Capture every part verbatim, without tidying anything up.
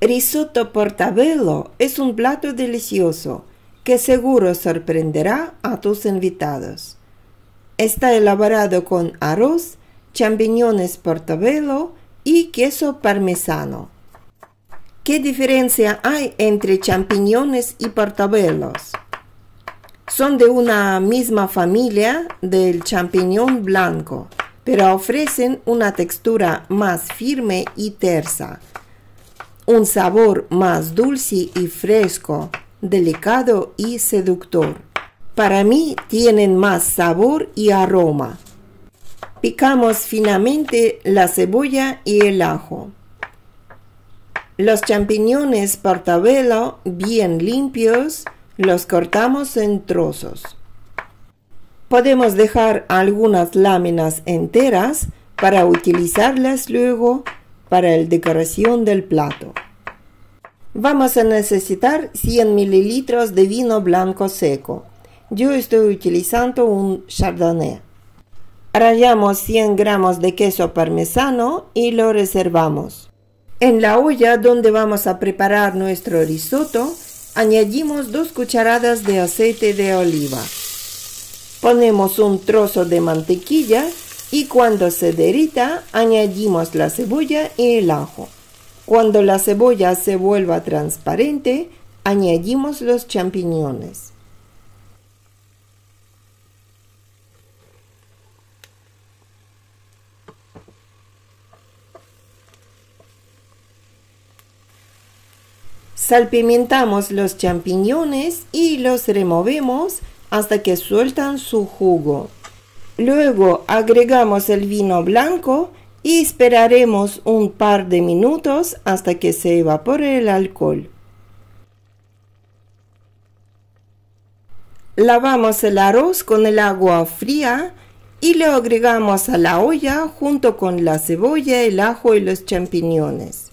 Risotto portobello es un plato delicioso que seguro sorprenderá a tus invitados. Está elaborado con arroz, champiñones portobello y queso parmesano. ¿Qué diferencia hay entre champiñones y portobelos? Son de una misma familia del champiñón blanco, pero ofrecen una textura más firme y tersa, un sabor más dulce y fresco, delicado y seductor. Para mí tienen más sabor y aroma. Picamos finamente la cebolla y el ajo. Los champiñones portobello bien limpios los cortamos en trozos. Podemos dejar algunas láminas enteras para utilizarlas luego para la decoración del plato. Vamos a necesitar cien mililitros de vino blanco seco. Yo estoy utilizando un chardonnay. Rallamos cien gramos de queso parmesano y lo reservamos. En la olla donde vamos a preparar nuestro risotto, añadimos dos cucharadas de aceite de oliva. Ponemos un trozo de mantequilla y cuando se derrita, añadimos la cebolla y el ajo. Cuando la cebolla se vuelva transparente, añadimos los champiñones. Salpimentamos los champiñones y los removemos hasta que sueltan su jugo. Luego agregamos el vino blanco y esperaremos un par de minutos hasta que se evapore el alcohol. Lavamos el arroz con el agua fría y lo agregamos a la olla junto con la cebolla, el ajo y los champiñones.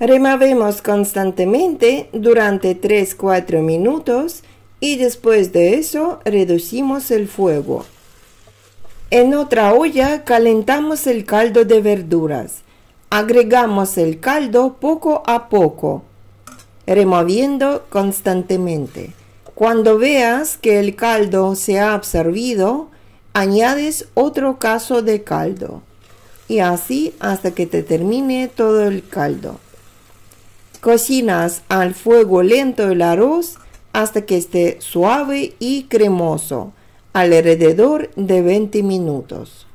Removemos constantemente durante tres a cuatro minutos y después de eso reducimos el fuego. En otra olla calentamos el caldo de verduras. Agregamos el caldo poco a poco, removiendo constantemente. Cuando veas que el caldo se ha absorbido, añades otro cazo de caldo y así hasta que te termine todo el caldo. Cocinas al fuego lento el arroz hasta que esté suave y cremoso, alrededor de veinte minutos.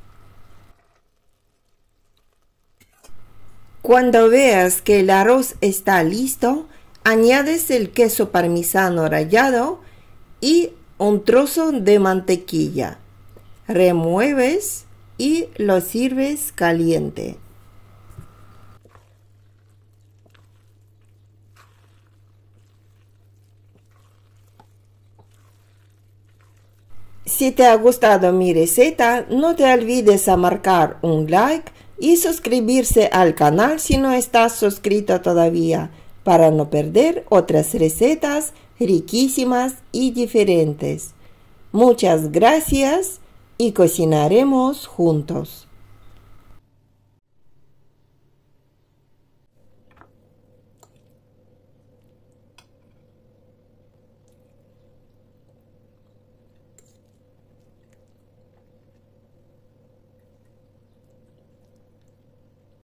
Cuando veas que el arroz está listo, añades el queso parmesano rallado y un trozo de mantequilla. Remueves y lo sirves caliente. Si te ha gustado mi receta, no te olvides a marcar un like y suscribirse al canal si no estás suscrito todavía, para no perder otras recetas riquísimas y diferentes. Muchas gracias y cocinaremos juntos.